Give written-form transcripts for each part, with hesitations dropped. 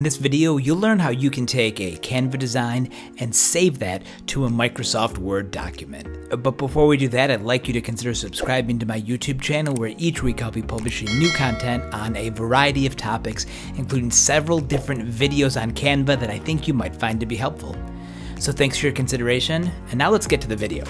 In this video, you'll learn how you can take a Canva design and save that to a Microsoft Word document. But before we do that, I'd like you to consider subscribing to my YouTube channel where each week I'll be publishing new content on a variety of topics, including several different videos on Canva that I think you might find to be helpful. So thanks for your consideration, and now let's get to the video.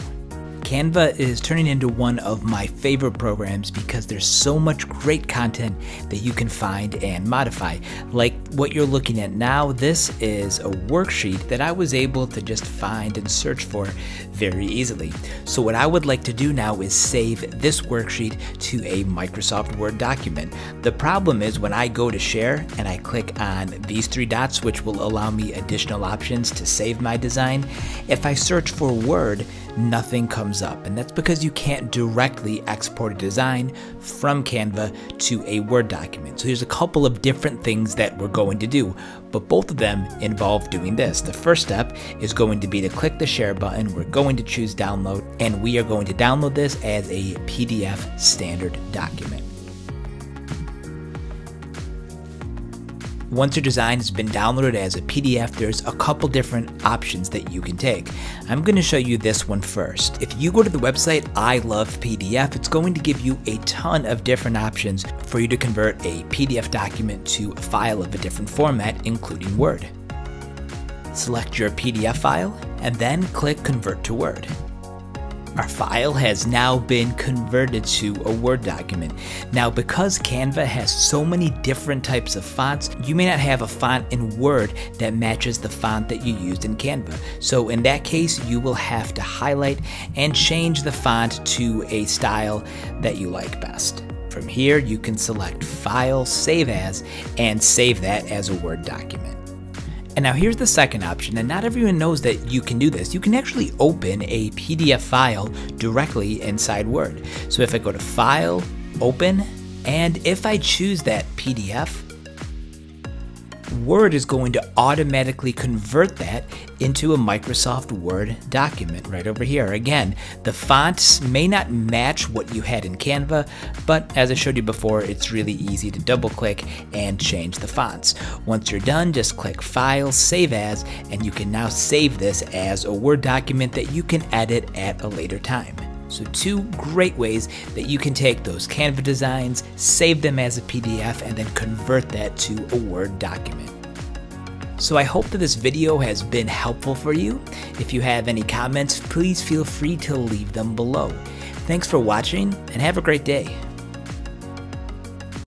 Canva is turning into one of my favorite programs because there's so much great content that you can find and modify. Like what you're looking at now, this is a worksheet that I was able to just find and search for very easily. So what I would like to do now is save this worksheet to a Microsoft Word document. The problem is when I go to share and I click on these three dots, which will allow me additional options to save my design, if I search for Word, nothing comes up, and that's because you can't directly export a design from Canva to a Word document. So there's a couple of different things that we're going to do, but both of them involve doing this. The first step is going to be to click the share button. We're going to choose download, and we are going to download this as a PDF standard document. Once your design has been downloaded as a PDF, there's a couple different options that you can take. I'm going to show you this one first. If you go to the website I Love PDF, it's going to give you a ton of different options for you to convert a PDF document to a file of a different format, including Word. Select your PDF file and then click Convert to Word. Our file has now been converted to a Word document. Now, because Canva has so many different types of fonts, you may not have a font in Word that matches the font that you used in Canva. So in that case, you will have to highlight and change the font to a style that you like best. From here, you can select File, Save As, and save that as a Word document. And now here's the second option, and not everyone knows that you can do this. You can actually open a PDF file directly inside Word. So if I go to File, Open, and if I choose that PDF, Word is going to automatically convert that into a Microsoft Word document right over here. Again, the fonts may not match what you had in Canva, but as I showed you before, it's really easy to double click and change the fonts. Once you're done, just click File, Save As, and you can now save this as a Word document that you can edit at a later time. So two great ways that you can take those Canva designs, save them as a PDF, and then convert that to a Word document. So I hope that this video has been helpful for you. If you have any comments, please feel free to leave them below. Thanks for watching and have a great day.